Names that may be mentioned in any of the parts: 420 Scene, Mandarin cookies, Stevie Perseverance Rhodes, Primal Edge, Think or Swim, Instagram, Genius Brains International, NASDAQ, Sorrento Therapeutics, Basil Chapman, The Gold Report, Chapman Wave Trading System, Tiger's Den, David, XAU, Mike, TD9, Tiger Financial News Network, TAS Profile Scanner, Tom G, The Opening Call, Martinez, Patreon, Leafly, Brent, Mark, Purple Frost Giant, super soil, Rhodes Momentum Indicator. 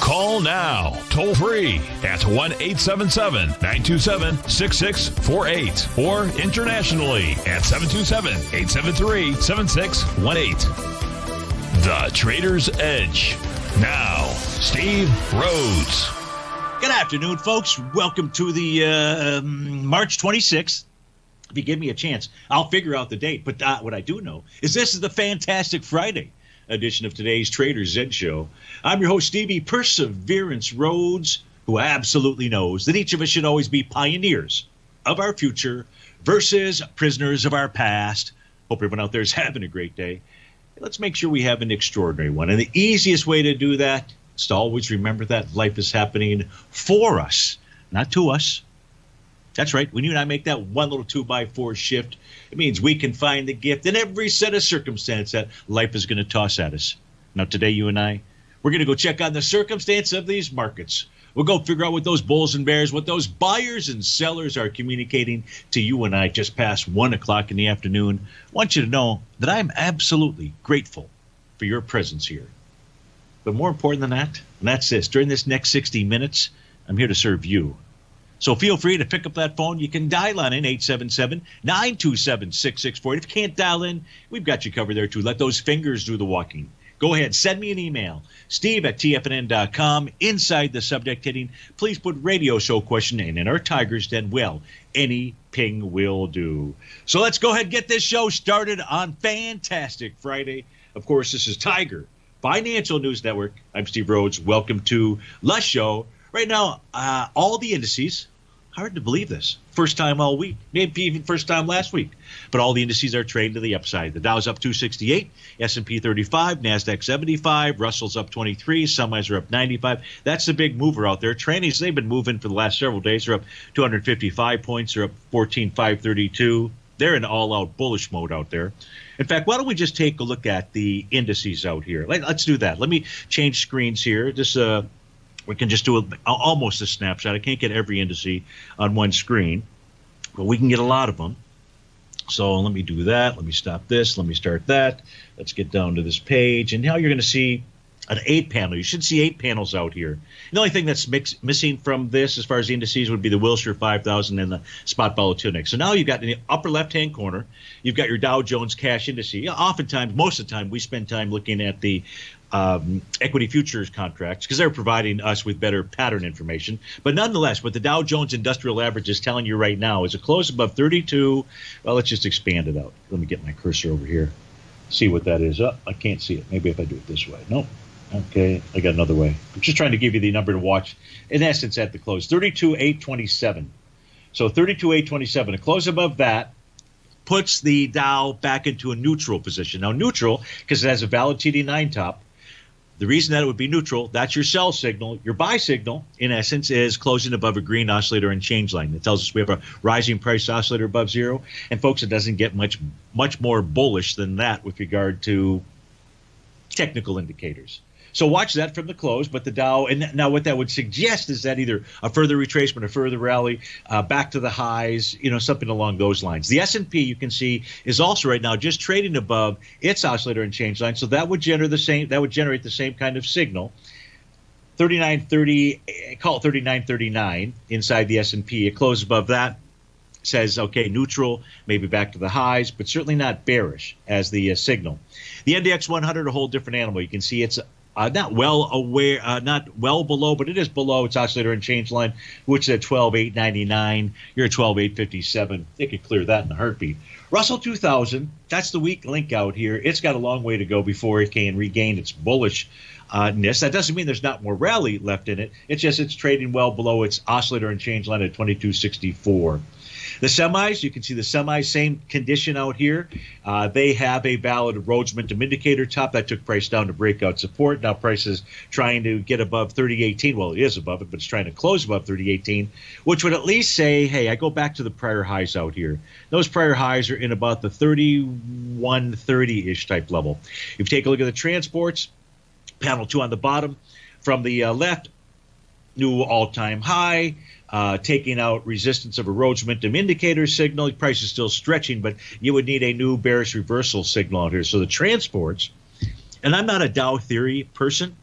Call now, toll free at 1-877-927-6648 or internationally at 727-873-7618. The Trader's Edge. Now, Steve Rhodes. Good afternoon, folks. Welcome to the March 26th. If you give me a chance, I'll figure out the date. But what I do know is this is the Fantastic Friday edition of today's Trader Zen Show. I'm your host, Stevie Perseverance Rhodes, who absolutely knows that each of us should always be pioneers of our future versus prisoners of our past. Hope everyone out there is having a great day. Let's make sure we have an extraordinary one. And the easiest way to do that is to always remember that life is happening for us, not to us. That's right. When you and I make that one little 2x4 shift, it means we can find the gift in every set of circumstance that life is going to toss at us. Now, today, you and I, we're going to go check on the circumstance of these markets. We'll go figure out what those bulls and bears, what those buyers and sellers are communicating to you and I just past 1 o'clock in the afternoon. I want you to know that I'm absolutely grateful for your presence here. But more important than that, and that's this, during this next 60 minutes, I'm here to serve you. So feel free to pick up that phone. You can dial on in, 877-927-6640. If you can't dial in, we've got you covered there, too. Let those fingers do the walking. Go ahead. Send me an email, steve@tfnn.com. Inside the subject heading, please put radio show question in our Tiger's Den. Well, any ping will do. So let's go ahead and get this show started on Fantastic Friday. Of course, this is Tiger Financial News Network. I'm Steve Rhodes. Welcome to the show. Right now, all the indices, hard to believe this, first time all week, maybe even first time last week. But all the indices are trading to the upside. The Dow's up 268, S&P 35, NASDAQ 75, Russell's up 23, semis are up 95. That's the big mover out there. Trannies, they've been moving for the last several days. They're up 255 points. They're up 14,532. They're in all-out bullish mode out there. In fact, why don't we just take a look at the indices out here? Let's do that. Let me change screens here. This we can just do almost a snapshot. I can't get every indice on one screen, but we can get a lot of them. So let me do that. Let me stop this. Let me start that. Let's get down to this page. And now you're going to see an 8-panel. You should see 8 panels out here. The only thing that's missing from this as far as the indices would be the Wilshire 5000 and the spot volatility. So now you've got in the upper left-hand corner, you've got your Dow Jones Cash Index. Oftentimes, most of the time, we spend time looking at the equity futures contracts because they're providing us with better pattern information. But nonetheless, what the Dow Jones Industrial Average is telling you right now is a close above 32. Well, let's just expand it out. Let me get my cursor over here. See what that is. Oh, I can't see it. Maybe if I do it this way. Nope. Okay. I got another way. I'm just trying to give you the number to watch. In essence, at the close, 32,827. So 32,827. A close above that puts the Dow back into a neutral position. Now, neutral because it has a valid TD9 top. The reason that it would be neutral, that's your sell signal. Your buy signal, in essence, is closing above a green oscillator and change line. It tells us we have a rising price oscillator above zero. And, folks, it doesn't get much more bullish than that with regard to technical indicators. So watch that from the close. But the Dow, and now what that would suggest is that either a further retracement, a further rally, back to the highs, something along those lines. The S&P, you can see, is also right now just trading above its oscillator and change line. So that would generate the same. That would generate the same kind of signal. 3930, call it 3939 inside the S&P. It closes above that. Says, okay, neutral, maybe back to the highs, but certainly not bearish as the signal. The NDX 100, a whole different animal. You can see it's not well below, but it is below its oscillator and change line, which is at 12,899. You're at 12,857. They could clear that in a heartbeat. Russell 2000, that's the weak link out here. It's got a long way to go before it can regain its bullishness. That doesn't mean there's not more rally left in it. It's just it's trading well below its oscillator and change line at 2264. The semis, you can see the semis, same condition out here. They have a valid Rhodes momentum indicator top that took price down to breakout support. Now price is trying to get above 30.18. Well, it is above it, but it's trying to close above 30.18, which would at least say, hey, I go back to the prior highs out here. Those prior highs are in about the 31.30-ish type level. If you take a look at the transports, panel 2 on the bottom, from the left, new all-time high, taking out resistance of a Rhodes momentum indicator signal. Price is still stretching, but you would need a new bearish reversal signal out here. So the transports, and I'm not a Dow theory person,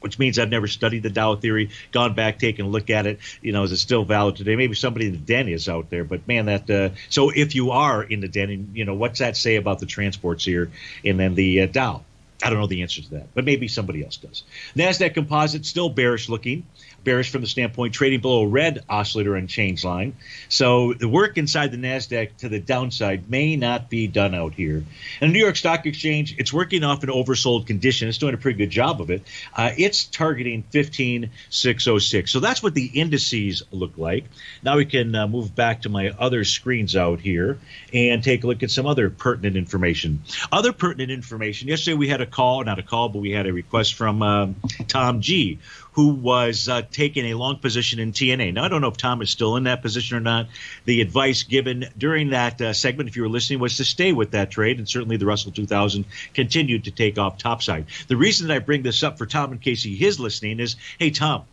which means I've never studied the Dow theory, gone back, taken a look at it. You know, is it still valid today? Maybe somebody in the den is out there, but man, that. So if you are in the den, you know, what's that say about the transports here and then the Dow? I don't know the answer to that, but maybe somebody else does. NASDAQ Composite still bearish looking, bearish from the standpoint trading below a red oscillator and change line. So the work inside the NASDAQ to the downside may not be done out here. And the New York Stock Exchange, it's working off an oversold condition. It's doing a pretty good job of it. It's targeting 15,606. So that's what the indices look like. Now we can move back to my other screens out here and take a look at some other pertinent information. Other pertinent information, yesterday we had a call, not a call, but we had a request from Tom G, who was taking a long position in TNA. Now, I don't know if Tom is still in that position or not. The advice given during that segment, if you were listening, was to stay with that trade, and certainly the Russell 2000 continued to take off topside. The reason that I bring this up for Tom, in case he is listening, is, hey, Tom,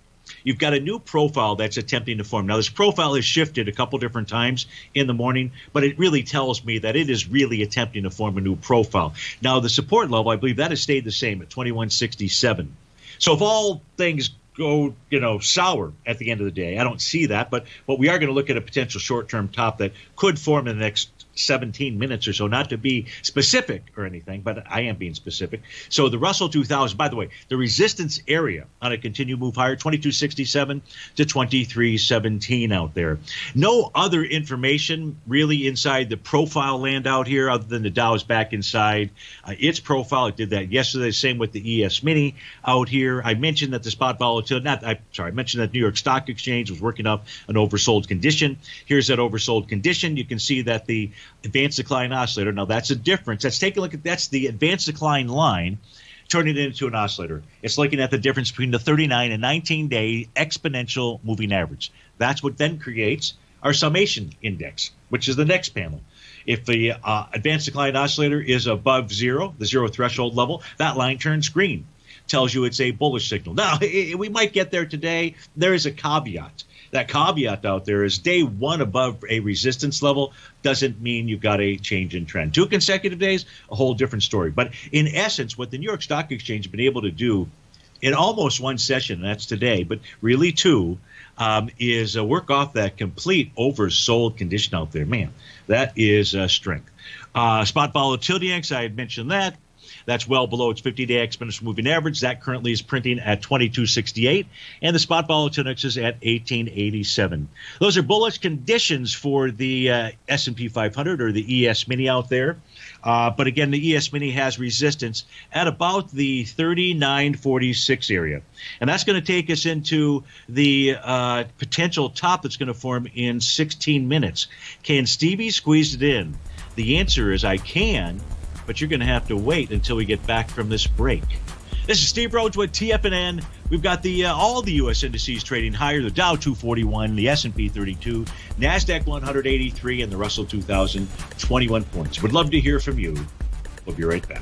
you've got a new profile that's attempting to form. Now, this profile has shifted a couple different times in the morning, but it really tells me that it is really attempting to form a new profile. Now, the support level, I believe that has stayed the same at 2167. So if all things go, you know, sour at the end of the day, I don't see that, but we are going to look at a potential short-term top that could form in the next 17 minutes or so, not to be specific or anything, but I am being specific. So the Russell 2000, by the way, the resistance area on a continued move higher, 2267 to 2317 out there. No other information really inside the profile land out here other than the Dow is back inside its profile. It did that yesterday. Same with the ES Mini out here. I mentioned that the spot volatility, I mentioned that New York Stock Exchange was working up an oversold condition. Here's that oversold condition. You can see that the advanced decline oscillator. Now, that's a difference. Let's take a look at, that's the advanced decline line, turning it into an oscillator. It's looking at the difference between the 39 and 19-day exponential moving average. That's what then creates our summation index, which is the next panel. If the advanced decline oscillator is above zero, the zero threshold level, that line turns green, tells you it's a bullish signal. Now, we might get there today. There is a caveat. That caveat out there is day one above a resistance level doesn't mean you've got a change in trend. 2 consecutive days, a whole different story. But in essence, what the New York Stock Exchange has been able to do in almost one session, and that's today, but really 2, is work off that complete oversold condition out there. Man, that is strength. Spot volatility index, I had mentioned that. That's well below its 50-day exponential moving average. That currently is printing at 2268, and the spot volatility index is at 1887. Those are bullish conditions for the S&P 500 or the ES Mini out there. But again, the ES Mini has resistance at about the 3946 area. And that's going to take us into the potential top that's going to form in 16 minutes. Can Stevie squeeze it in? The answer is I can. But you're going to have to wait until we get back from this break. This is Steve Rhodes with TFNN. We've got the all the U.S. indices trading higher, the Dow 241, the S&P 32, NASDAQ 183, and the Russell 2000, 21 points. Would love to hear from you. We'll be right back.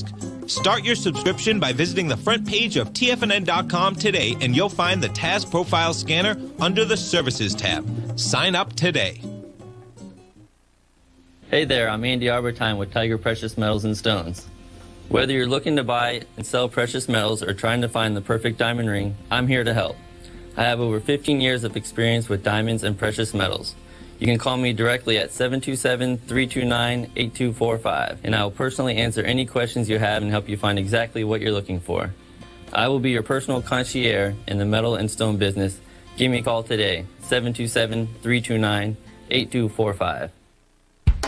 Start your subscription by visiting the front page of TFNN.com today, and you'll find the TAS Profile Scanner under the Services tab. Sign up today. Hey there, I'm Andy Arbiton with Tiger Precious Metals and Stones. Whether you're looking to buy and sell precious metals or trying to find the perfect diamond ring, I'm here to help. I have over 15 years of experience with diamonds and precious metals. You can call me directly at 727-329-8245, and I will personally answer any questions you have and help you find exactly what you're looking for. I will be your personal concierge in the metal and stone business. Give me a call today, 727-329-8245.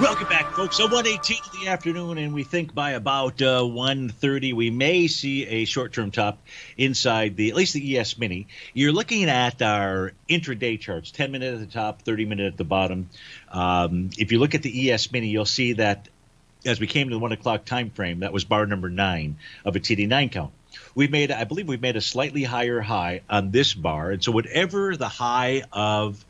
Welcome back, folks. So 1:18 in the afternoon, and we think by about 1:30 we may see a short-term top inside the, at least the ES Mini. You're looking at our intraday charts, 10-minute at the top, 30-minute at the bottom. If you look at the ES Mini, you'll see that as we came to the 1 o'clock time frame, that was bar number 9 of a TD9 count. We made, I believe we've made a slightly higher high on this bar, and so whatever the high of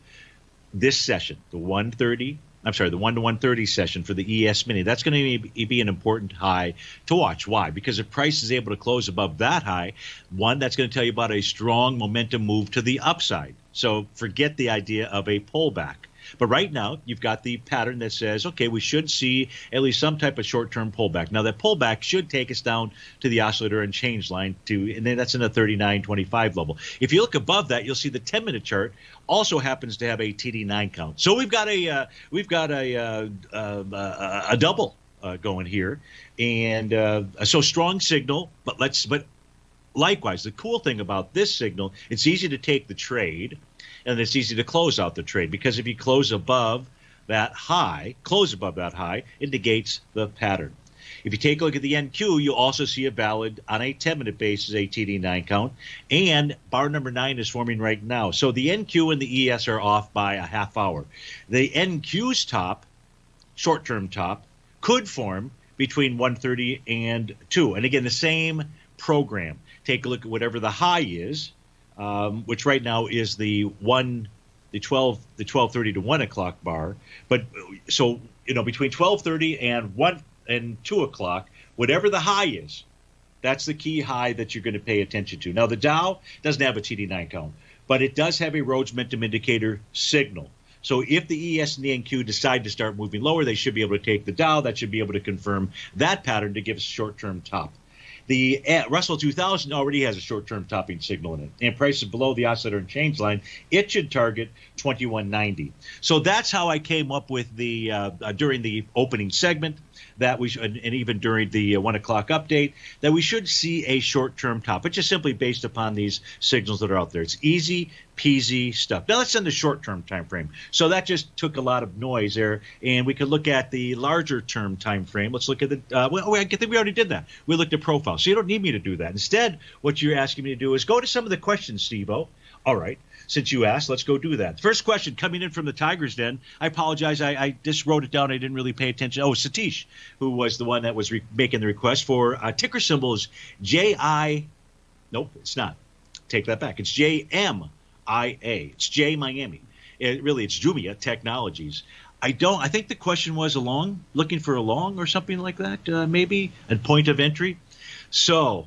this session, the 1:30, I'm sorry, the 1 to 1:30 session for the ES Mini, that's going to be an important high to watch. Why? Because if price is able to close above that high, one, that's going to tell you about a strong momentum move to the upside. So forget the idea of a pullback. But right now, you've got the pattern that says, okay, we should see at least some type of short-term pullback. Now, that pullback should take us down to the oscillator and change line, and then that's in the 39.25 level. If you look above that, you'll see the 10-minute chart also happens to have a TD9 count. So we've got a double going here, and so strong signal. But likewise, the cool thing about this signal, it's easy to take the trade. And it's easy to close out the trade, because if you close above that high, it negates the pattern. If you take a look at the NQ, you also see a valid, on a 10-minute basis, a TD9 count. And bar number 9 is forming right now. So the NQ and the ES are off by a half hour. The NQ's top, short-term top, could form between 1:30 and 2. And again, the same program. Take a look at whatever the high is. Which right now is the 12:30 to 1 o'clock bar. But so between 12:30 and 2 o'clock, whatever the high is, that's the key high that you're going to pay attention to. Now the Dow doesn't have a TD9 count, but it does have a Rhodes Momentum Indicator signal. So if the ES and the NQ decide to start moving lower, they should be able to take the Dow. That should be able to confirm that pattern to give us a short-term top. The Russell 2000 already has a short-term topping signal in it, and prices below the oscillator and change line, it should target 2190. So that's how I came up with the during the opening segment that we should, and even during the 1 o'clock update, that we should see a short-term top, which is simply based upon these signals that are out there. It's easy peasy stuff. Now that's in the short-term time frame. So that just took a lot of noise there, and we could look at the larger-term time frame. Let's look at the well, I think we already did that. We looked at profile, so you don't need me to do that. Instead, what you're asking me to do is go to some of the questions, Steve-O. All right. Since you asked, let's go do that. First question coming in from the Tiger's Den. I apologize. I just wrote it down. I didn't really pay attention. Oh, Satish, who was the one that was making the request for ticker symbols J-I. Nope, it's not. Take that back. It's J-M-I-A. It's J Miami. It's Jumia Technologies. I think the question was looking for a long or something like that, maybe, and point of entry. So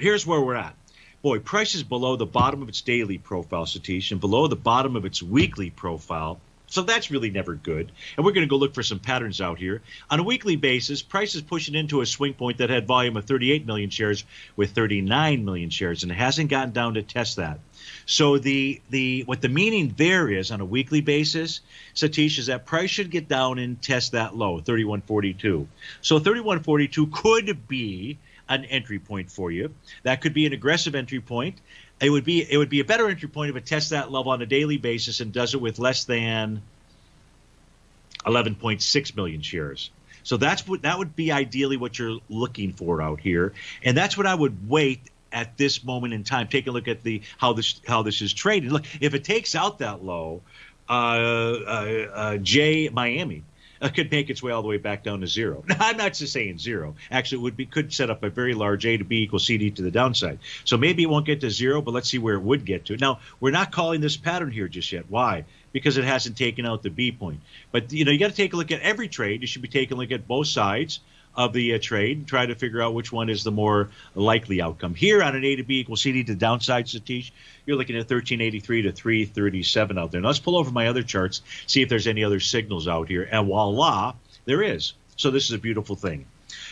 here's where we're at. Boy, price is below the bottom of its daily profile, Satish, and below the bottom of its weekly profile. So that's really never good. And we're going to go look for some patterns out here. On a weekly basis, price is pushing into a swing point that had volume of 38 million shares with 39 million shares, and it hasn't gotten down to test that. So what the meaning there is on a weekly basis, Satish, is that price should get down and test that low, 3142. So 3142 could be an entry point for you. That could be an aggressive entry point. It would be a better entry point if it tests that level on a daily basis and does it with less than 11.6 million shares. So that would be ideally what you're looking for out here, and that's what I would wait at this moment in time. Take a look at how this is traded. Look, if it takes out that low, J Miami could make its way all the way back down to zero. Now, I'm not just saying zero. Actually, it could set up a very large A to B equals CD to the downside. So maybe it won't get to zero, but let's see where it would get to. Now, we're not calling this pattern here just yet. Why? Because it hasn't taken out the B point. But, you got to take a look at every trade. You should be taking a look at both sides of the trade and try to figure out which one is the more likely outcome. Here on an A to B equals CD to the downside, Satish, you're looking at 1383 to 337 out there. Now let's pull over my other charts, see if there's any other signals out here. And voila, there is. So this is a beautiful thing.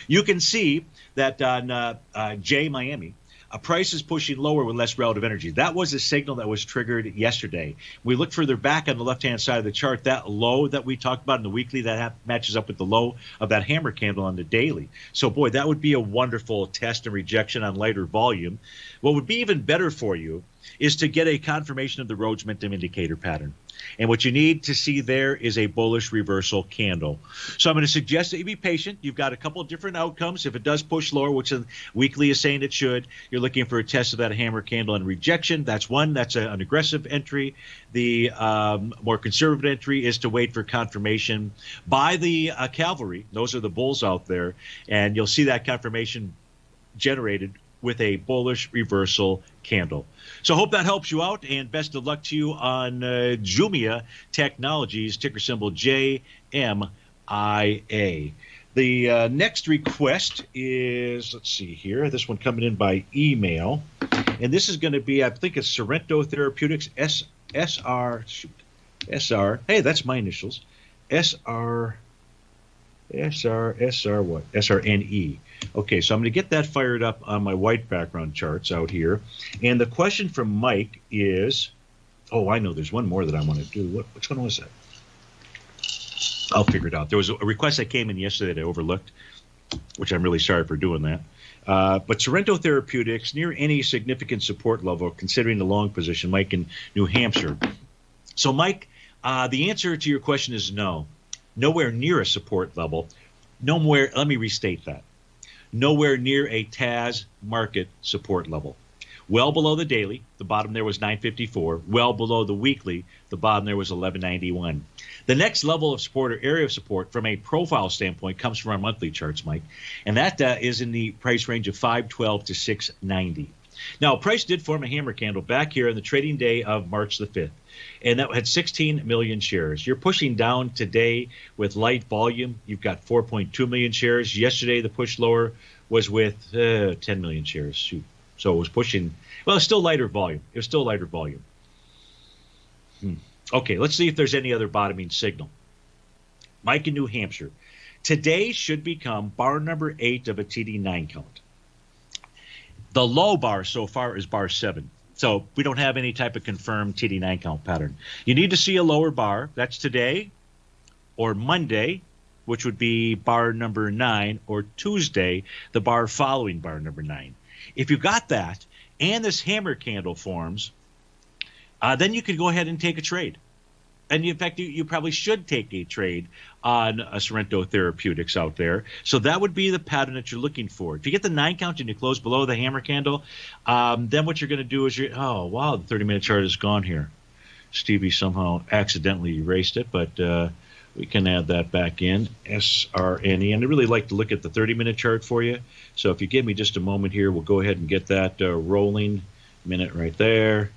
You can see that on J Miami, a price is pushing lower with less relative energy. That was a signal that was triggered yesterday. We look further back on the left-hand side of the chart. That low that we talked about in the weekly, that matches up with the low of that hammer candle on the daily. So, boy, that would be a wonderful test and rejection on lighter volume. What would be even better for you is to get a confirmation of the Rhodes Momentum Indicator pattern. And what you need to see there is a bullish reversal candle. So I'm going to suggest that you be patient. You've got a couple of different outcomes. If it does push lower, which the weekly is saying it should, you're looking for a test of that hammer candle and rejection. That's one. That's an aggressive entry. The more conservative entry is to wait for confirmation by the cavalry. Those are the bulls out there. And you'll see that confirmation generated with a bullish reversal candle. So hope that helps you out, and best of luck to you on Jumia Technologies, ticker symbol JMIA. The next request is, let's see here, this one coming in by email. And this is going to be, I think it's Sorrento Therapeutics, SR, hey, that's my initials, SRNE. Okay, so I'm going to get that fired up on my white background charts out here. And the question from Mike is, oh, I know there's one more that I want to do. Which one was that? I'll figure it out. There was a request that came in yesterday that I overlooked, which I'm really sorry for doing that. But Sorrento Therapeutics, near any significant support level, considering the long position, Mike in New Hampshire. So, Mike, the answer to your question is no. Nowhere near a support level. Nowhere. Let me restate that. Nowhere near a TAS market support level. Well below the daily, the bottom there was 954. Well below the weekly, the bottom there was 1191. The next level of support or area of support from a profile standpoint comes from our monthly charts, Mike, and that is in the price range of 512 to 690. Now, price did form a hammer candle back here on the trading day of March the 5th, and that had 16 million shares. You're pushing down today with light volume. You've got 4.2 million shares. Yesterday, the push lower was with 10 million shares. Shoot. So it was pushing. Well, it's still lighter volume. It was still lighter volume. Okay, let's see if there's any other bottoming signal. Mike in New Hampshire. Today should become bar number 8 of a TD9 count. The low bar so far is bar 7. So we don't have any type of confirmed TD9 count pattern. You need to see a lower bar. That's today or Monday, which would be bar number 9, or Tuesday, the bar following bar number 9. If you got that and this hammer candle forms, then you could go ahead and take a trade. And in fact, you probably should take a trade on Sorrento Therapeutics out there. So that would be the pattern that you're looking for. If you get the 9 count and you close below the hammer candle, then what you're going to do is oh, wow, the 30-minute chart is gone here. Stevie somehow accidentally erased it, but we can add that back in, SRNE. And I really like to look at the 30-minute chart for you. So if you give me just a moment here, we'll go ahead and get that rolling minute right there.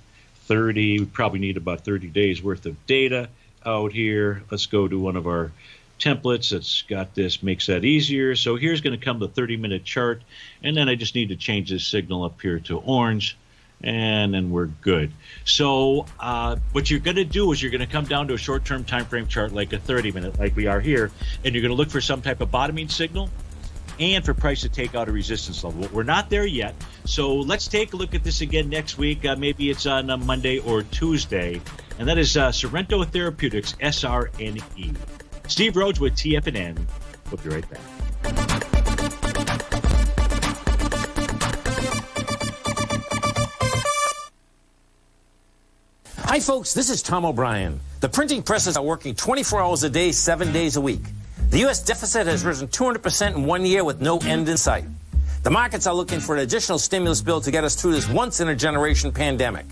30, we probably need about 30 days worth of data out here. Let's go to one of our templates that's got this, makes that easier. So here's going to come the 30-minute chart, and then I just need to change this signal up here to orange, and then we're good. So what you're going to do is you're going to come down to a short-term time frame chart like a 30-minute, like we are here, and you're going to look for some type of bottoming signal and for price to take out a resistance level. We're not there yet, so let's take a look at this again next week. Maybe it's on Monday or Tuesday, and that is Sorrento Therapeutics, SRNE. Steve Rhodes with TFNN. We'll be right back. Hi, folks. This is Tom O'Brien. The printing presses are working 24 hours a day, 7 days a week. The U.S. deficit has risen 200% in 1 year with no end in sight. The markets are looking for an additional stimulus bill to get us through this once-in-a-generation pandemic.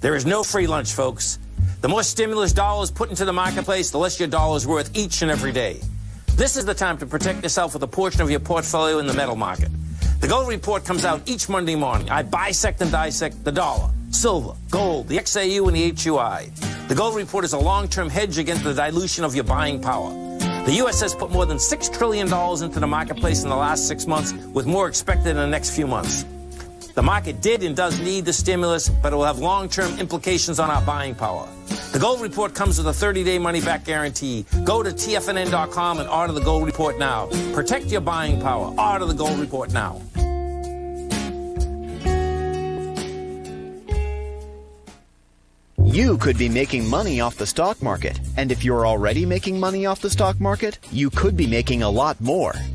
There is no free lunch, folks. The more stimulus dollars put into the marketplace, the less your dollar is worth each and every day. This is the time to protect yourself with a portion of your portfolio in the metal market. The Gold Report comes out each Monday morning. I bisect and dissect the dollar, silver, gold, the XAU, and the HUI. The Gold Report is a long-term hedge against the dilution of your buying power. The U.S. has put more than $6 trillion into the marketplace in the last 6 months, with more expected in the next few months. The market did and does need the stimulus, but it will have long-term implications on our buying power. The Gold Report comes with a 30-day money-back guarantee. Go to TFNN.com and order the Gold Report now. Protect your buying power. Order the Gold Report now. You could be making money off the stock market. And if you're already making money off the stock market, you could be making a lot more.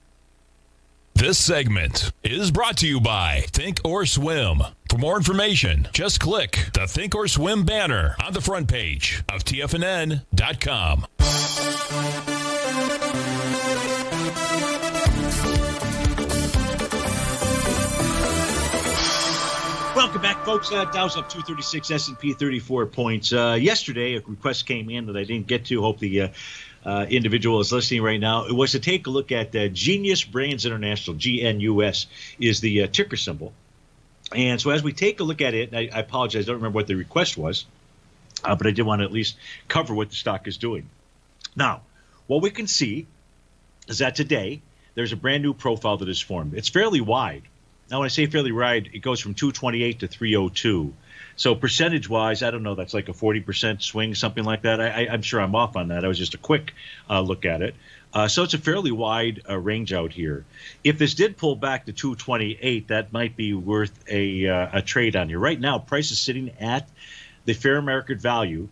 This segment is brought to you by Think or Swim. For more information, just click the Think or Swim banner on the front page of TFNN.com. Welcome back, folks. Dow's up 236, S&P 34 points. Yesterday, a request came in that I didn't get to. Hope the individual is listening right now was to take a look at Genius Brains International. GNUS is the ticker symbol. And so as we take a look at it, I apologize, I don't remember what the request was, but I did want to at least cover what the stock is doing. Now, what we can see is that today there's a brand new profile that is formed. It's fairly wide. Now, when I say fairly wide, it goes from 228 to 302. So percentage-wise, I don't know, that's like a 40% swing, something like that. I'm sure I'm off on that. I was just a quick look at it. So it's a fairly wide range out here. If this did pull back to 228, that might be worth a trade on here. Right now, price is sitting at the fair market value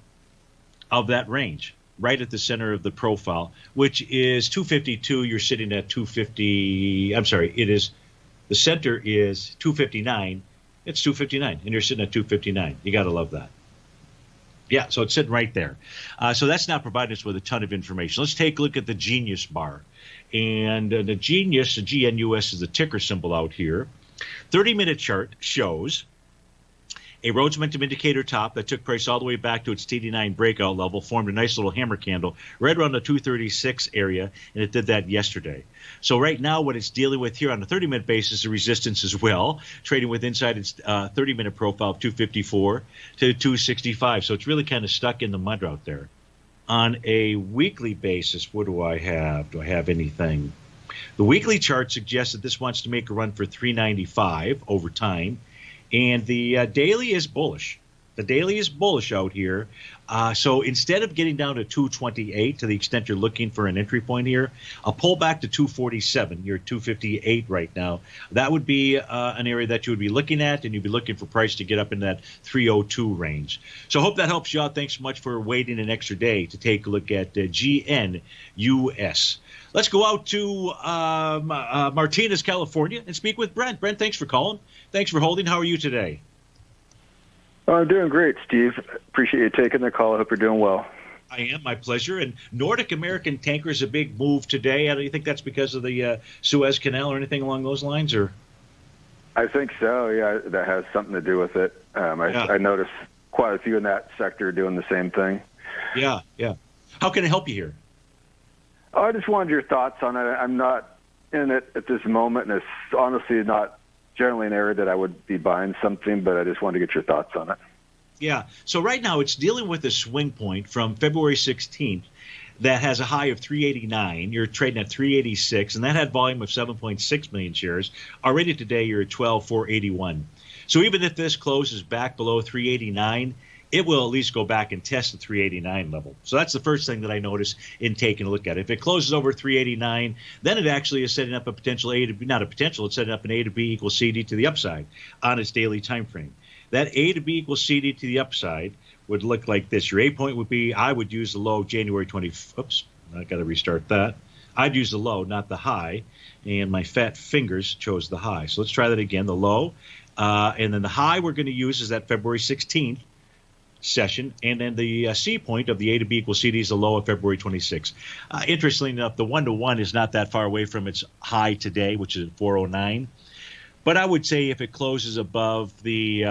of that range, right at the center of the profile, which is 252. You're sitting at 250. I'm sorry, it is the center is 259. It's 259, and you're sitting at 259. You got to love that. Yeah, so it's sitting right there. So that's not providing us with a ton of information. Let's take a look at the Genius bar. And the Genius, the GNUS, is the ticker symbol out here. 30-minute chart shows a Rhodes Momentum Indicator top that took price all the way back to its TD9 breakout level, formed a nice little hammer candle right around the 236 area, and it did that yesterday. So right now what it's dealing with here on a 30-minute basis is resistance as well, trading with inside its 30-minute profile of 254 to 265. So it's really kind of stuck in the mud out there. On a weekly basis, what do I have? Do I have anything? The weekly chart suggests that this wants to make a run for 395 over time. And the daily is bullish. The daily is bullish out here. So instead of getting down to 228, to the extent you're looking for an entry point here, a pullback to 247. You're at 258 right now. That would be an area that you would be looking at, and you'd be looking for price to get up in that 302 range. So I hope that helps you out. Thanks so much for waiting an extra day to take a look at GNUS. Let's go out to Martinez, California, and speak with Brent. Brent, thanks for calling. Thanks for holding. How are you today? I'm doing great, Steve. Appreciate you taking the call. I hope you're doing well. I am. My pleasure. And Nordic American tanker is a big move today. Do you think that's because of the Suez Canal or anything along those lines? Or I think so, yeah. That has something to do with it. I noticed quite a few in that sector doing the same thing. Yeah, yeah. How can I help you here? Oh, I just wanted your thoughts on it. I'm not in it at this moment, and it's honestly not generally an area that I would be buying something, but I just wanted to get your thoughts on it. Yeah. So right now it's dealing with a swing point from February 16th that has a high of 389. You're trading at 386, and that had volume of 7.6 million shares. Already today you're at 12,481. So even if this closes back below 389, it will at least go back and test the 389 level. So that's the first thing that I notice in taking a look at it. If it closes over 389, then it actually is setting up a potential A to B, not a potential, it's setting up an A to B equals CD to the upside on its daily time frame. That A to B equals CD to the upside would look like this. Your A point would be, I would use the low January 20. Oops, I got to restart that. I'd use the low, not the high, and my fat fingers chose the high. So let's try that again, the low, and then the high we're going to use is that February 16th. Session, and then the C point of the A to B equals CD is the low of February 26. Interestingly enough, the 1-to-1 is not that far away from its high today, which is at 409. But I would say if it closes above the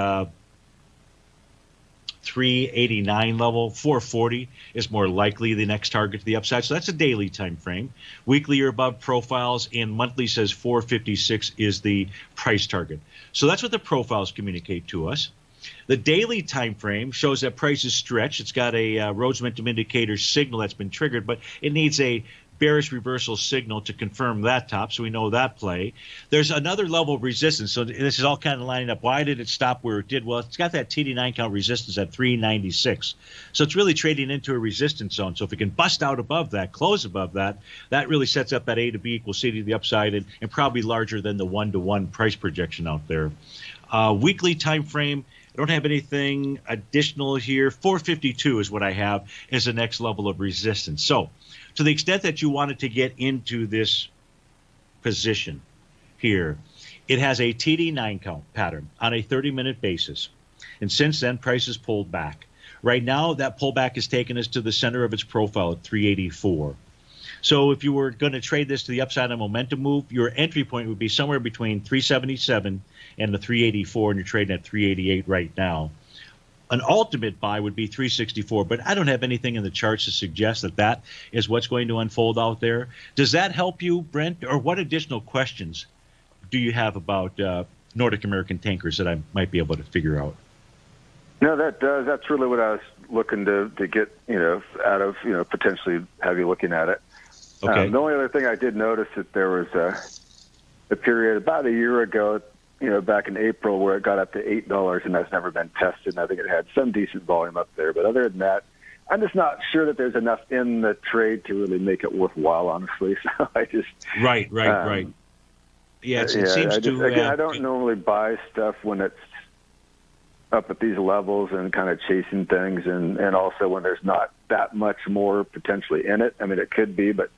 389 level, 440 is more likely the next target to the upside. So that's a daily time frame. Weekly or above profiles, and monthly says 456 is the price target. So that's what the profiles communicate to us. The daily time frame shows that price is stretched. It's got a Rhodes Momentum Indicator signal that's been triggered, but it needs a bearish reversal signal to confirm that top, so we know that play. There's another level of resistance, so this is all kind of lining up. Why did it stop where it did? Well, it's got that TD9 count resistance at 396, so it's really trading into a resistance zone. So if it can bust out above that, close above that, that really sets up that A to B equals C to the upside and probably larger than the 1-to-1 price projection out there. Weekly time frame, don't have anything additional here. 452 is what I have as the next level of resistance. So to the extent that you wanted to get into this position here, it has a TD9 count pattern on a 30-minute basis. And since then, price has pulled back. Right now, that pullback has taken us to the center of its profile at 384. So if you were going to trade this to the upside on momentum move, your entry point would be somewhere between 377 and the 384, and you're trading at 388 right now. An ultimate buy would be 364, but I don't have anything in the charts to suggest that that is what's going to unfold out there. Does that help you, Brent? Or what additional questions do you have about Nordic American tankers that I might be able to figure out? No, that does. That's really what I was looking to get, out of, potentially have you looking at it. Okay. The only other thing I did notice that there was a period about a year ago, back in April, where it got up to $8, and that's never been tested. And I think it had some decent volume up there. But other than that, I'm just not sure that there's enough in the trade to really make it worthwhile, honestly. So I just right. Yeah, it seems to. Again, I don't normally buy stuff when it's up at these levels and kind of chasing things, and also when there's not that much more potentially in it. I mean, it could be, but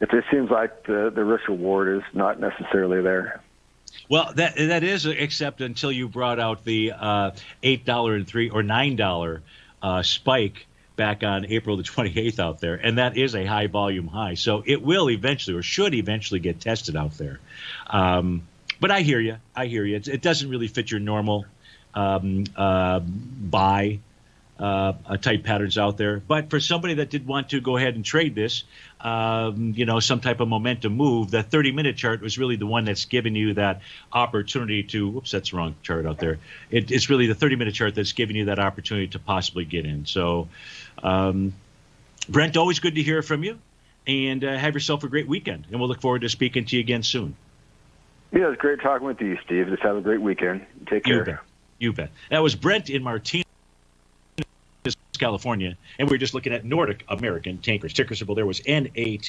it just seems like the risk reward is not necessarily there. Well, that is, except until you brought out the $8 or $9 spike back on April the 28th out there, and that is a high volume high. So it will eventually, or should eventually, get tested out there. But I hear you. It doesn't really fit your normal buy type patterns out there. But for somebody that did want to go ahead and trade this, some type of momentum move, that 30-minute chart was really the one that's giving you that opportunity to, whoops, that's the wrong chart out there. It's really the 30-minute chart that's giving you that opportunity to possibly get in. So, Brent, always good to hear from you, and have yourself a great weekend. And we'll look forward to speaking to you again soon. Yeah, it was great talking with you, Steve. Just have a great weekend. Take care. You bet. That was Brent in Martinez, California, and we were just looking at Nordic American tankers. Ticker symbol there was NAT.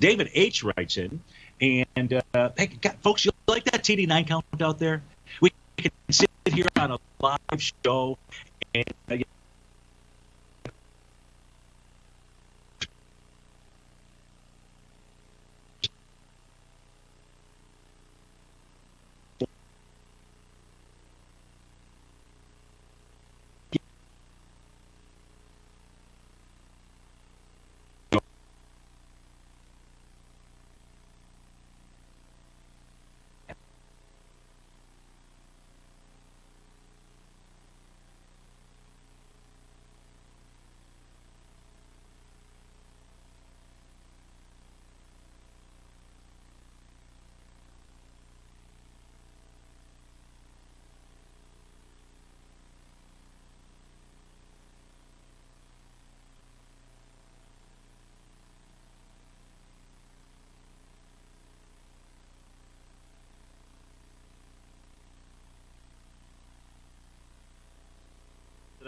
David H. writes in, and hey, folks, you like that TD9 count out there? We can sit here on a live show and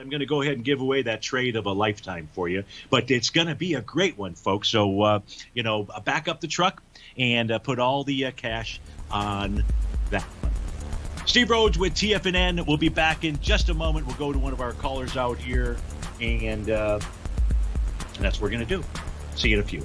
I'm going to go ahead and give away that trade of a lifetime for you. But it's going to be a great one, folks. So, back up the truck and put all the cash on that one. Steve Rhodes with TFNN. We'll be back in just a moment. We'll go to one of our callers out here, and that's what we're going to do. See you in a few.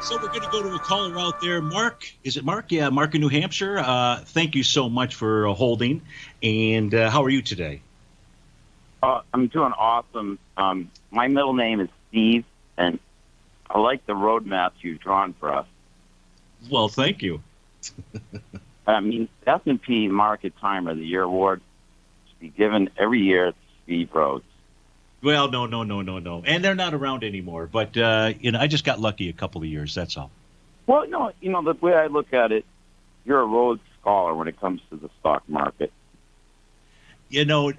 So we're going to go to a caller out there. Mark, is it Mark? Yeah, Mark in New Hampshire. Thank you so much for holding. And how are you today? I'm doing awesome. My middle name is Steve, and I like the roadmaps you've drawn for us. Well, thank you. I mean, S&P Market Timer, the year award, should be given every year to Steve Rhodes. Well, no. And they're not around anymore. But, you know, I just got lucky a couple of years, that's all. Well, no, you know, the way I look at it, you're a Rhodes scholar when it comes to the stock market. You know,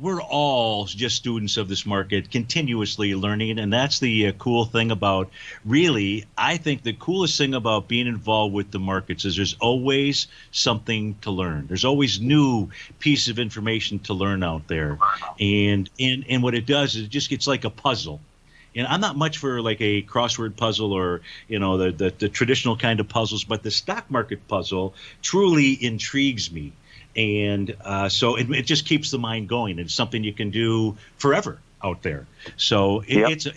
we're all just students of this market, continuously learning. And that's the cool thing about, really, I think the coolest thing about being involved with the markets is there's always something to learn. There's always new piece of information to learn out there. And what it does is it just gets like a puzzle. And I'm not much for like a crossword puzzle or, you know, the traditional kind of puzzles, but the stock market puzzle truly intrigues me. And so it just keeps the mind going. It's something you can do forever out there. So it's a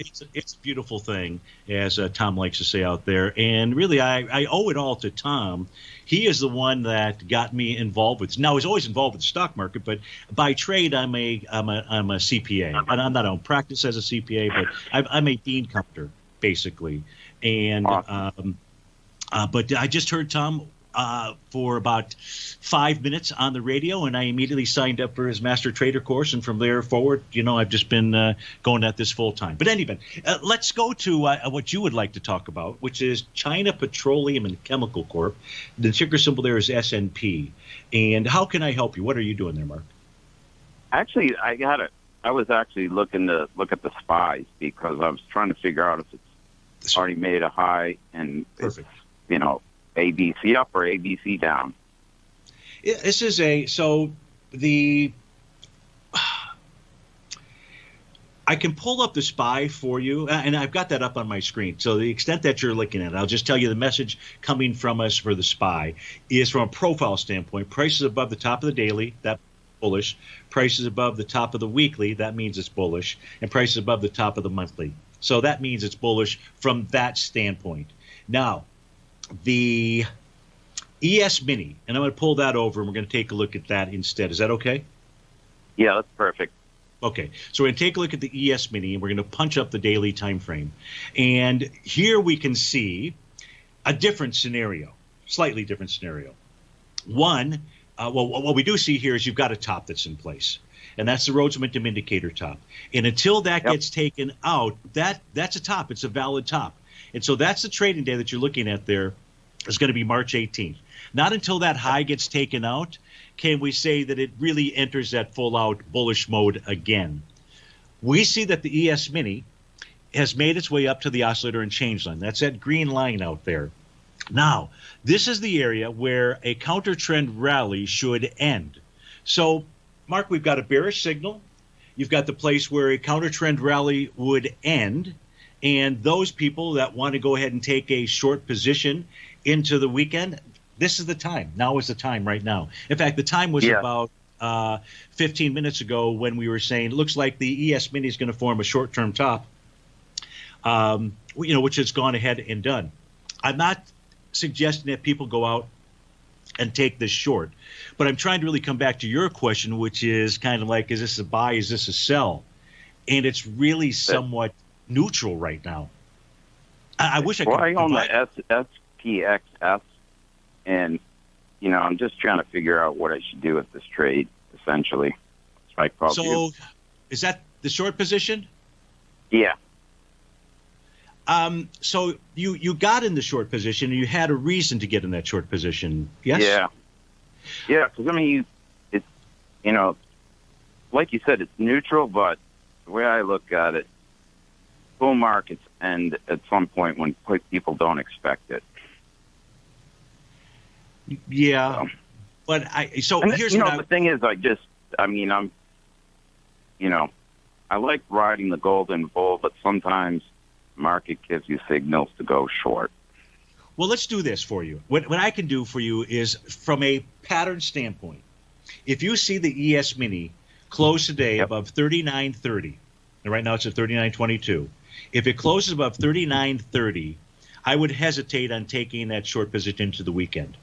beautiful thing, as Tom likes to say out there. And really, I owe it all to Tom. He is the one that got me involved with. Now, he's always involved with the stock market, but by trade, I'm a CPA. And I'm not on practice as a CPA, but I'm a bean counter, basically. And but I just heard Tom for about 5 minutes on the radio, and I immediately signed up for his Master Trader course, and from there forward, you know, I've just been going at this full time. But anyway, let's go to what you would like to talk about, which is China Petroleum and Chemical Corp. The ticker symbol there is SNP. And how can I help you? What are you doing there, Mark? Actually, I got it. I was actually looking to look at the SPYs because I was trying to figure out if it's already made a high and, you know, ABC up or ABC down. This is a I can pull up the SPY for you, and I've got that up on my screen. So the extent that you're looking at it, I'll just tell you the message coming from us for the SPY is from a profile standpoint. Prices above the top of the daily, that's bullish. Prices above the top of the weekly, that means it's bullish. And prices above the top of the monthly, so that means it's bullish from that standpoint. Now, the ES Mini, and I'm going to pull that over, and we're going to take a look at that instead. Is that okay? Yeah, that's perfect. Okay, so we're going to take a look at the ES Mini, and we're going to punch up the daily time frame. And here we can see a different scenario, slightly different scenario. One, well, what we do see here is you've got a top that's in place. and that's the Rhodes Momentum Indicator top. And until that gets taken out, that's a top. It's a valid top. And so that's the trading day that you're looking at there. It's going to be March 18th. Not until that high gets taken out can we say that it really enters that full-out bullish mode again. We see that the ES Mini has made its way up to the oscillator and change line. That's that green line out there. Now, this is the area where a counter trend rally should end. So, Mark, we've got a bearish signal. You've got the place where a counter trend rally would end. And those people that want to go ahead and take a short position into the weekend, this is the time. Now is the time right now. In fact, the time was about 15 minutes ago when we were saying it looks like the ES Mini is going to form a short-term top, which it's gone ahead and done. I'm not suggesting that people go out and take this short, but I'm trying to really come back to your question, which is kind of like, is this a buy? Is this a sell? And it's really somewhat neutral right now. I wish I could. Well, I own the SPXS, and I'm just trying to figure out what I should do with this trade. Essentially, that's my problem. So, is that the short position? Yeah. So you got in the short position, and you had a reason to get in that short position. Yes. Yeah. Yeah, because it's like you said, it's neutral, but the way I look at it, bull markets end at some point when people don't expect it. Yeah, I like riding the golden bull, but sometimes the market gives you signals to go short. Well, let's do this for you. What I can do for you is, from a pattern standpoint, if you see the ES Mini close today above 39.30, and right now it's at 39.22. If it closes above 39.30, I would hesitate on taking that short position into the weekend.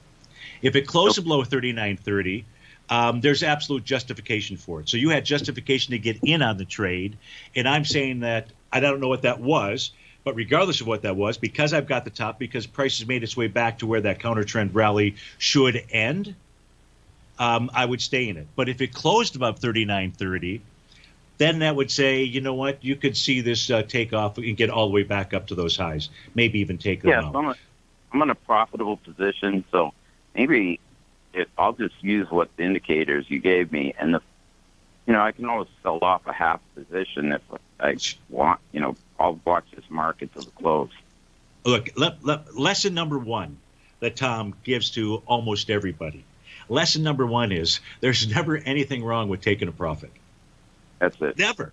If it closes below 39.30, there's absolute justification for it. So you had justification to get in on the trade, and I'm saying that I don't know what that was, but regardless of what that was, because I've got the top, because price has made its way back to where that counter trend rally should end, I would stay in it. But if it closed above 39.30, then that would say, you know what, you could see this take off and get all the way back up to those highs, maybe even take them out. Yeah, I'm in a profitable position, so maybe I'll just use what the indicators you gave me. And, I can always sell off a half position if I want. I'll watch this market to the close. Look, lesson number one that Tom gives to almost everybody. Lesson number one is there's never anything wrong with taking a profit. That's it. Never.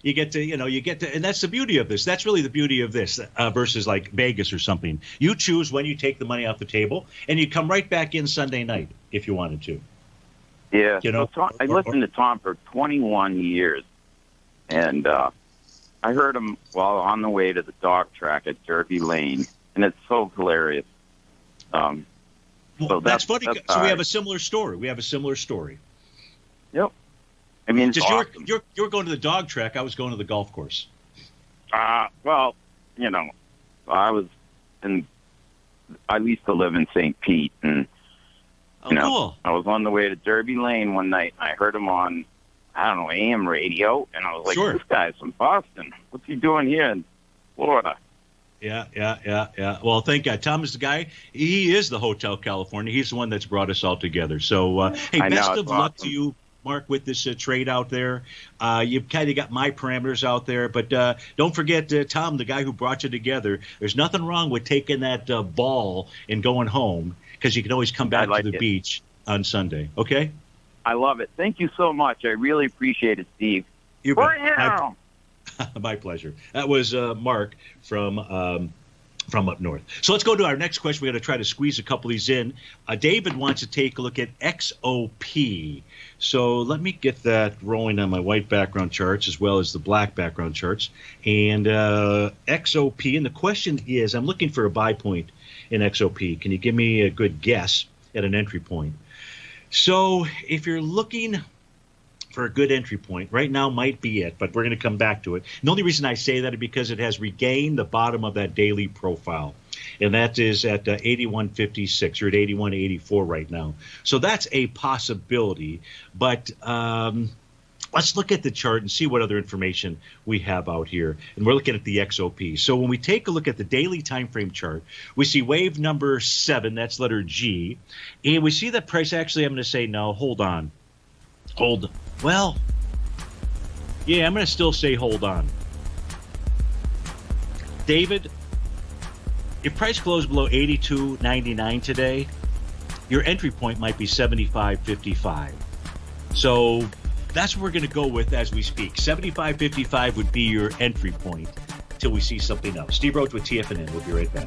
You get to, and that's the beauty of this. That's really the beauty of this versus like Vegas or something. You choose when you take the money off the table, and you come right back in Sunday night if you wanted to. Yeah. I listened to Tom for 21 years, and I heard him while on the way to the dog track at Derby Lane, and it's so hilarious. Well, so that's funny. So we have a similar story. Yep. I mean, just awesome. You're going to the dog track. I was going to the golf course. I was in. I used to live in St. Pete, and cool. I was on the way to Derby Lane one night. And I heard him on, AM radio, and I was like, "This guy's from Boston. What's he doing here in Florida?" Yeah. Well, thank God. Tom is the guy. He is the Hotel California. He's the one that's brought us all together. So, hey, best of luck to you, Mark, with this trade out there. You've kind of got my parameters out there, but don't forget Tom, the guy who brought you together. There's nothing wrong with taking that ball and going home, because you can always come back to the beach on Sunday. Okay? I love it. Thank you so much. I really appreciate it, Steve. My pleasure. That was Mark from up north. So let's go to our next question. We're going to try to squeeze a couple of these in. David wants to take a look at XOP. So let me get that rolling on my white background charts as well as the black background charts. And XOP, and the question is, I'm looking for a buy point in XOP. Can you give me a good guess at an entry point? So if you're looking for a good entry point, right now might be it, but we're going to come back to it. And the only reason I say that is because it has regained the bottom of that daily profile, and that is at 81.56. You're at 81.84 right now. So that's a possibility, but Let's look at the chart and see what other information we have out here. And we're looking at the XOP. So when we take a look at the daily time frame chart, we see wave number 7, that's letter G. And we see that price actually, I'm going to say, no, hold on. Hold. Well, yeah, I'm going to still say hold on. David, if price closed below 82.99 today, your entry point might be 75.55. So that's what we're going to go with as we speak. 75.55 would be your entry point till we see something else. Steve Rhodes with TFNN. We'll be right back.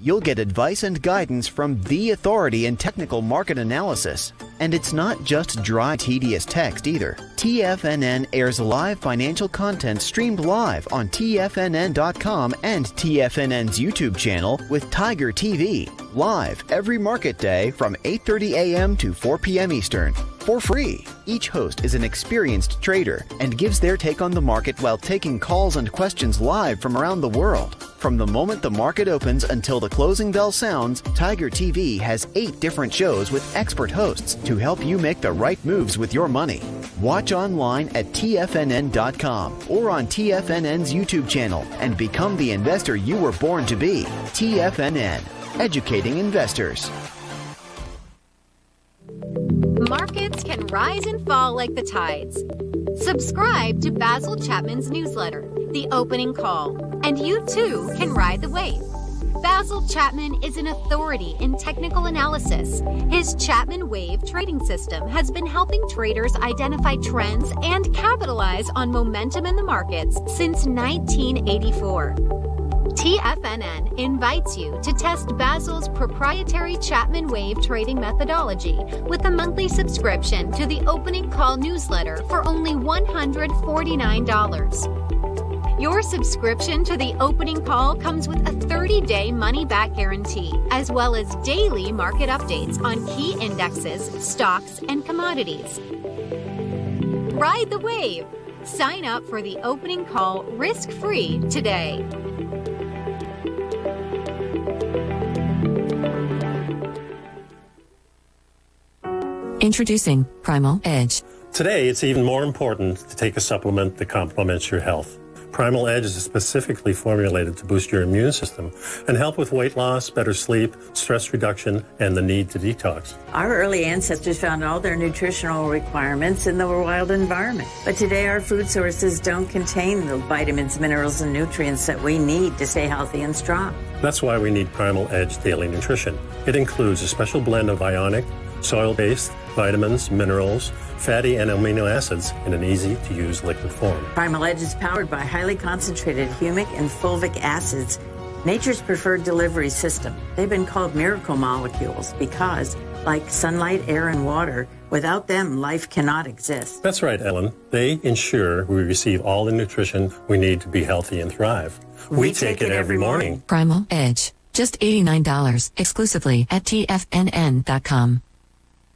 you'll get advice and guidance from the authority in technical market analysis. And it's not just dry, tedious text either. TFNN airs live financial content streamed live on TFNN.com and TFNN's YouTube channel with Tiger TV, live every market day from 8:30 a.m. to 4 p.m. Eastern. For free. Each host is an experienced trader and gives their take on the market while taking calls and questions live from around the world. From the moment the market opens until the closing bell sounds, Tiger TV has 8 different shows with expert hosts to help you make the right moves with your money. Watch online at TFNN.com or on TFNN's YouTube channel and become the investor you were born to be. TFNN, educating investors. Markets can rise and fall like the tides. Subscribe to Basil Chapman's newsletter, The Opening Call, and you too can ride the wave. Basil Chapman is an authority in technical analysis. His Chapman Wave trading system has been helping traders identify trends and capitalize on momentum in the markets since 1984. TFNN invites you to test Basil's proprietary Chapman Wave trading methodology with a monthly subscription to the Opening Call newsletter for only $149. Your subscription to the Opening Call comes with a 30-day money-back guarantee, as well as daily market updates on key indexes, stocks, and commodities. Ride the wave! Sign up for the Opening Call risk-free today. Introducing Primal Edge. Today, it's even more important to take a supplement that complements your health. Primal Edge is specifically formulated to boost your immune system and help with weight loss, better sleep, stress reduction, and the need to detox. Our early ancestors found all their nutritional requirements in the wild environment. But today, our food sources don't contain the vitamins, minerals, and nutrients that we need to stay healthy and strong. That's why we need Primal Edge Daily Nutrition. It includes a special blend of ionic, soil-based vitamins, minerals, fatty and amino acids in an easy-to-use liquid form. Primal Edge is powered by highly concentrated humic and fulvic acids, nature's preferred delivery system. They've been called miracle molecules because, like sunlight, air, and water, without them, life cannot exist. That's right, Ellen. They ensure we receive all the nutrition we need to be healthy and thrive. We take it every morning. Primal Edge, just $89, exclusively at TFNN.com.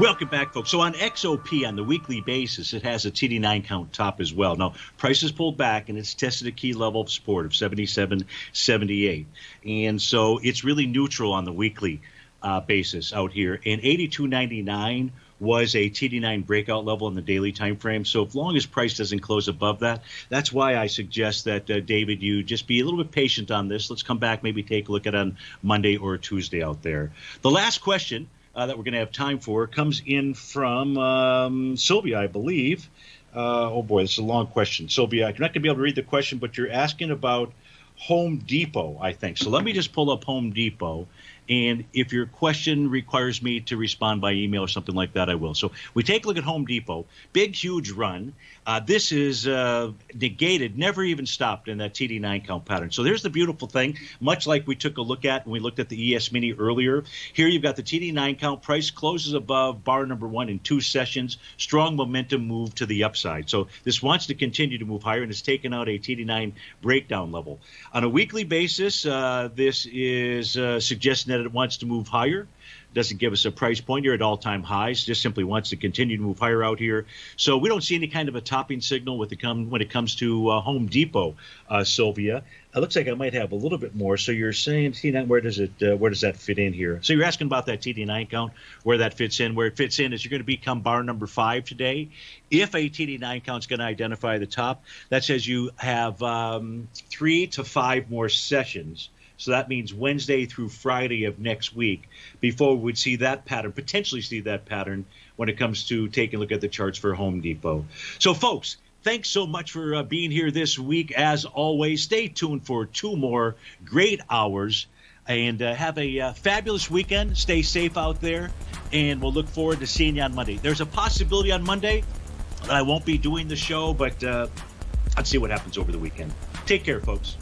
Welcome back, folks. So on XOP, on the weekly basis, it has a TD9 count top as well. Now, price has pulled back, and it's tested a key level of support of 77.78. And so it's really neutral on the weekly basis out here. And 82.99 was a TD9 breakout level in the daily time frame. So as long as price doesn't close above that, that's why I suggest that, David, you just be a little bit patient on this. Let's come back, maybe take a look at it on Monday or Tuesday out there. The last question that we're going to have time for comes in from Sylvia, I believe. Oh, boy, this is a long question. Sylvia, you're not going to be able to read the question, but you're asking about Home Depot, I think. So let me just pull up Home Depot And if your question requires me to respond by email or something like that, I will. So we take a look at Home Depot. Big, huge run. This is negated, never even stopped in that TD9 count pattern. So there's the beautiful thing, much like we took a look at when we looked at the ES Mini earlier. Here you've got the TD9 count price closes above bar number one in two sessions. Strong momentum move to the upside. So this wants to continue to move higher, and it's taken out a TD9 breakdown level. On a weekly basis, this is suggesting that it wants to move higher. Doesn't give us a price point here at all-time highs. Just simply wants to continue to move higher out here. So we don't see any kind of a topping signal with the when it comes to Home Depot, Sylvia. It looks like I might have a little bit more. So you're saying, T9, where does that fit in here? So you're asking about that TD9 count, where that fits in. Where it fits in is you're going to become bar number 5 today. If a TD9 count's going to identify the top, that says you have 3 to 5 more sessions. So that means Wednesday through Friday of next week before we would see that pattern, potentially see that pattern when it comes to taking a look at the charts for Home Depot. So, folks, thanks so much for being here this week. As always, stay tuned for 2 more great hours and have a fabulous weekend. Stay safe out there, and we'll look forward to seeing you on Monday. There's a possibility on Monday that I won't be doing the show, but let's see what happens over the weekend. Take care, folks.